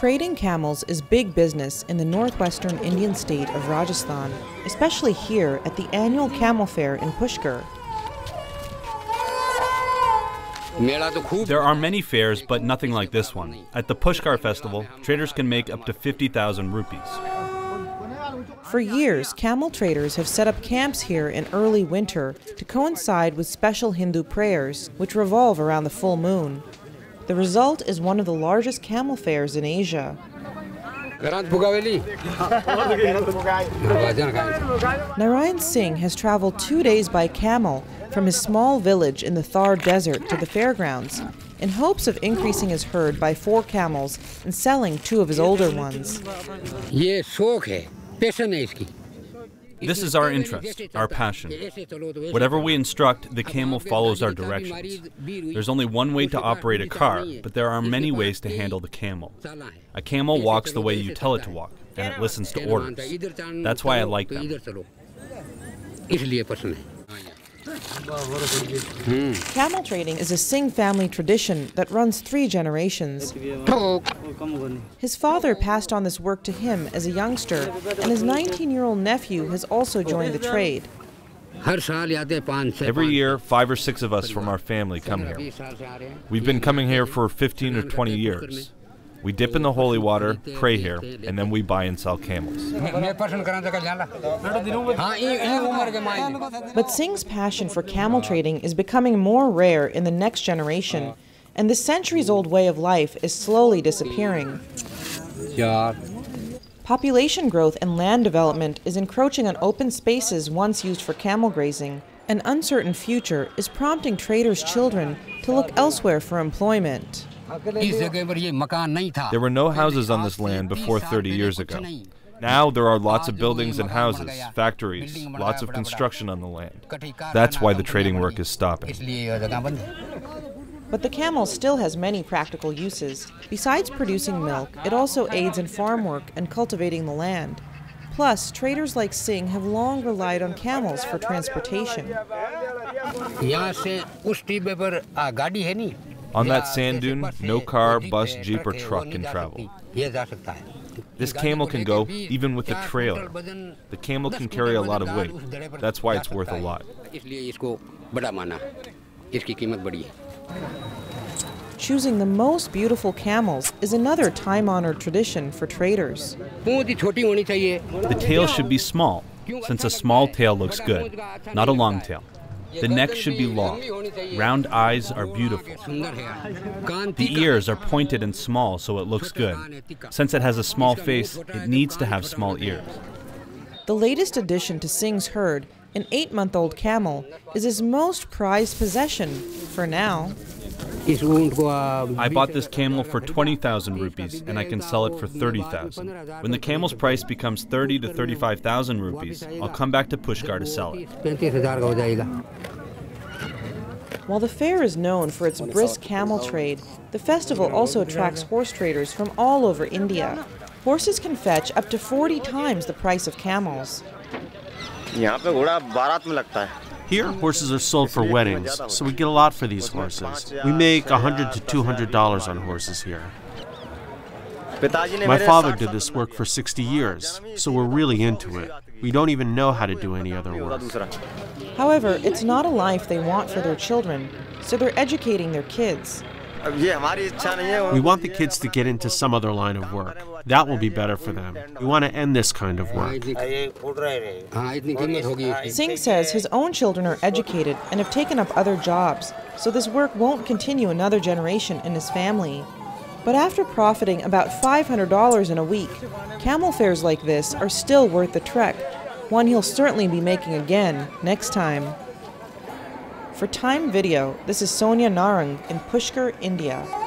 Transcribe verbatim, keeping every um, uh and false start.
Trading camels is big business in the northwestern Indian state of Rajasthan, especially here at the annual camel fair in Pushkar. There are many fairs, but nothing like this one. At the Pushkar festival, traders can make up to fifty thousand rupees. For years, camel traders have set up camps here in early winter to coincide with special Hindu prayers, which revolve around the full moon. The result is one of the largest camel fairs in Asia. Narayan Singh has traveled two days by camel from his small village in the Thar desert to the fairgrounds, in hopes of increasing his herd by four camels and selling two of his older ones. This is our interest, our passion. Whatever we instruct, the camel follows our directions. There's only one way to operate a car, but there are many ways to handle the camel. A camel walks the way you tell it to walk, and it listens to orders. That's why I like them. Camel trading is a Singh family tradition that runs three generations. His father passed on this work to him as a youngster, and his nineteen-year-old nephew has also joined the trade. Every year, five or six of us from our family come here. We've been coming here for fifteen or twenty years. We dip in the holy water, pray here, and then we buy and sell camels. But Singh's passion for camel trading is becoming more rare in the next generation, and the centuries-old way of life is slowly disappearing. Population growth and land development is encroaching on open spaces once used for camel grazing. An uncertain future is prompting traders' children to look elsewhere for employment. There were no houses on this land before thirty years ago. Now there are lots of buildings and houses, factories, lots of construction on the land. That's why the trading work is stopping. But the camel still has many practical uses. Besides producing milk, it also aids in farm work and cultivating the land. Plus, traders like Singh have long relied on camels for transportation. On that sand dune, no car, bus, jeep, or truck can travel. This camel can go even with a trailer. The camel can carry a lot of weight. That's why it's worth a lot. Choosing the most beautiful camels is another time-honored tradition for traders. The tail should be small, since a small tail looks good, not a long tail. The neck should be long. Round eyes are beautiful. The ears are pointed and small, so it looks good. Since it has a small face, it needs to have small ears. The latest addition to Singh's herd, an eight-month-old camel, is his most prized possession for now. I bought this camel for twenty thousand rupees, and I can sell it for thirty thousand. When the camel's price becomes thirty to thirty-five thousand rupees, I'll come back to Pushkar to sell it. While the fair is known for its brisk camel trade, the festival also attracts horse traders from all over India. Horses can fetch up to forty times the price of camels. Here, horses are sold for weddings, so we get a lot for these horses. We make one hundred to two hundred dollars on horses here. My father did this work for sixty years, so we're really into it. We don't even know how to do any other work. However, it's not a life they want for their children, so they're educating their kids. We want the kids to get into some other line of work. That will be better for them. We want to end this kind of work. Singh says his own children are educated and have taken up other jobs, so this work won't continue another generation in his family. But after profiting about five hundred dollars in a week, camel fairs like this are still worth the trek, one he'll certainly be making again next time. For Time Video, this is Sonia Narang in Pushkar, India.